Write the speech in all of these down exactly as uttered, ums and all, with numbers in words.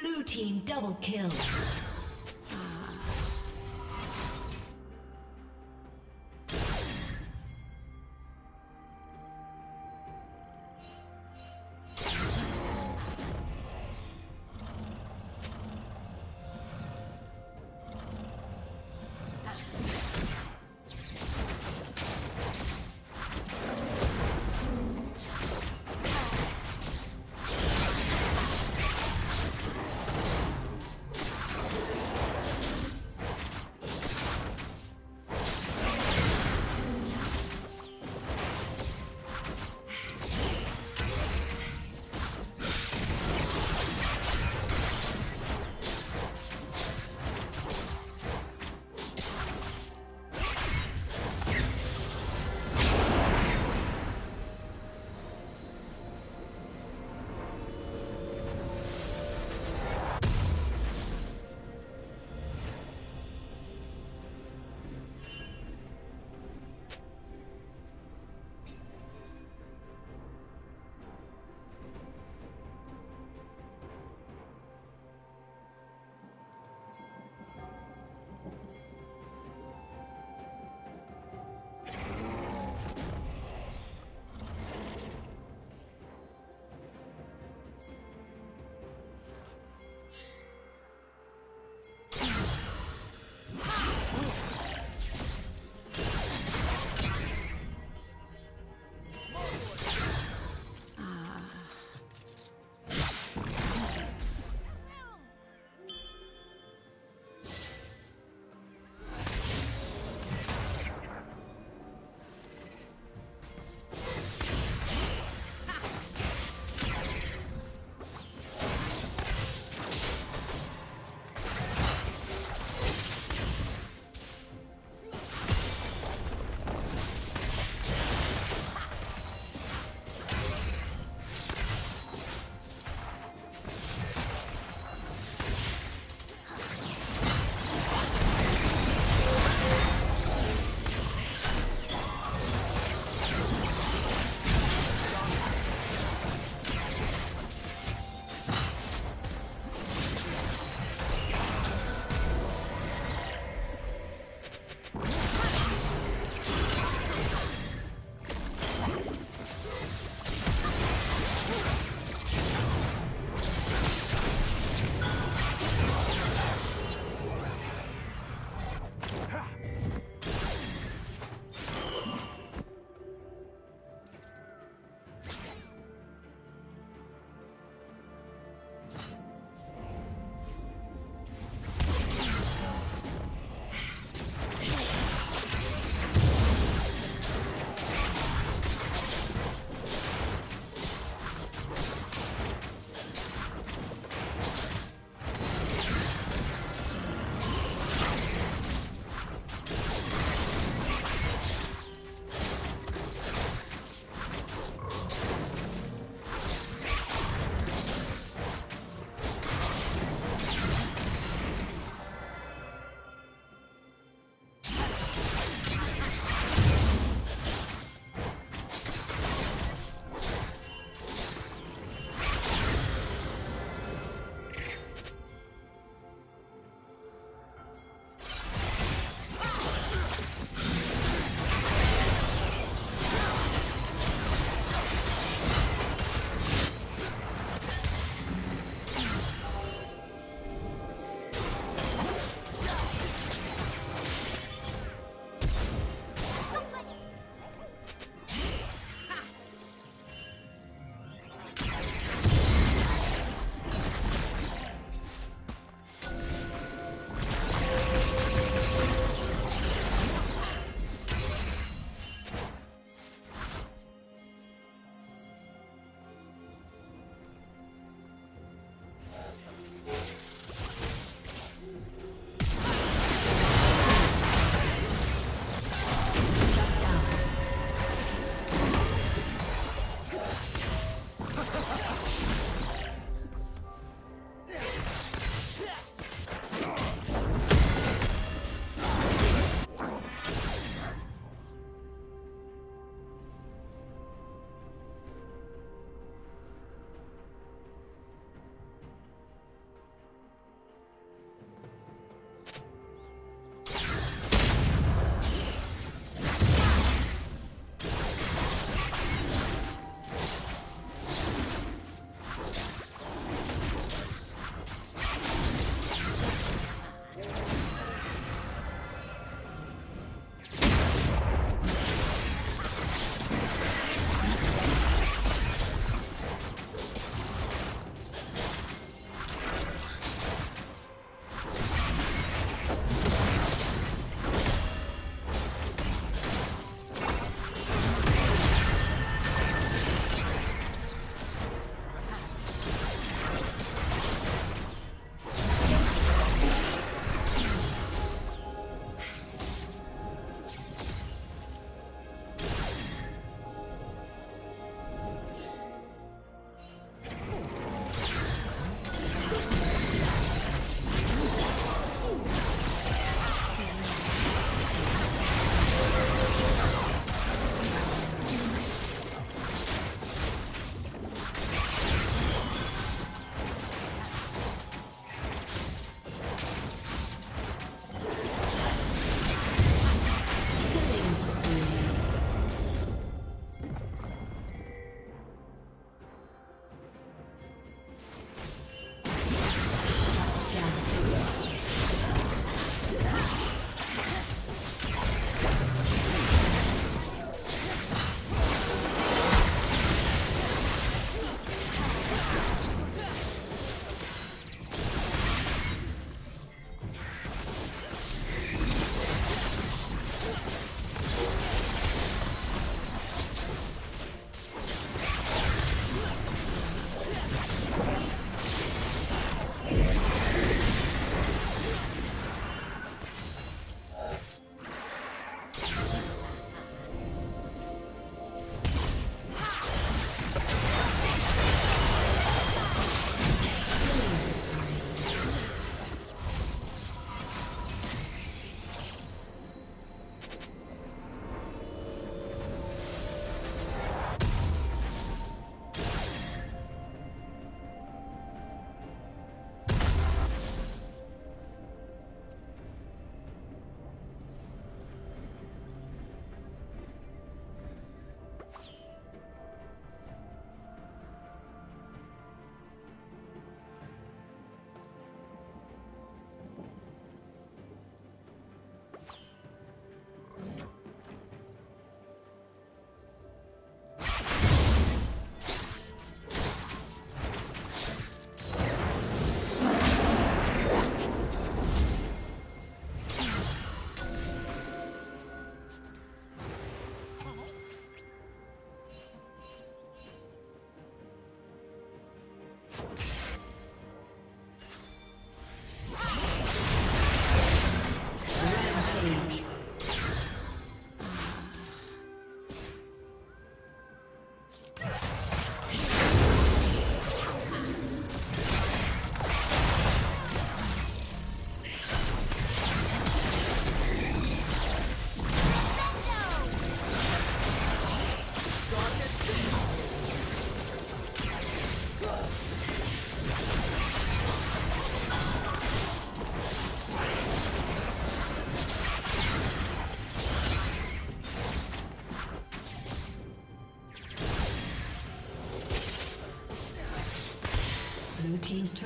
Blue team double kill.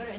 turret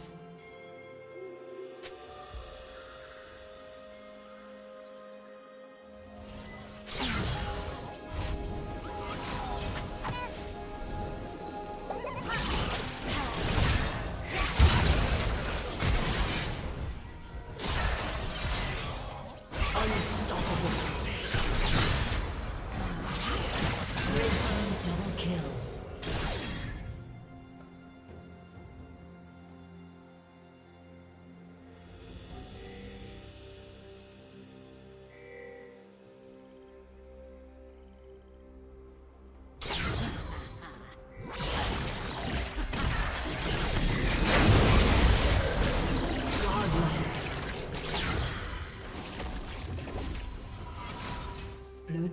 Blue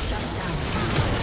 Shut down.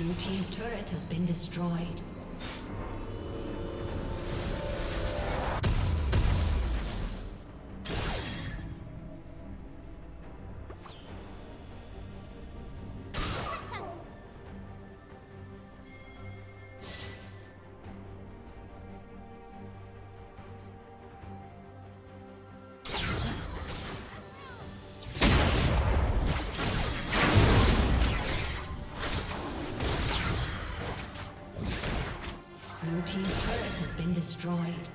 Blue team's turret has been destroyed. Blue team's turret has been destroyed.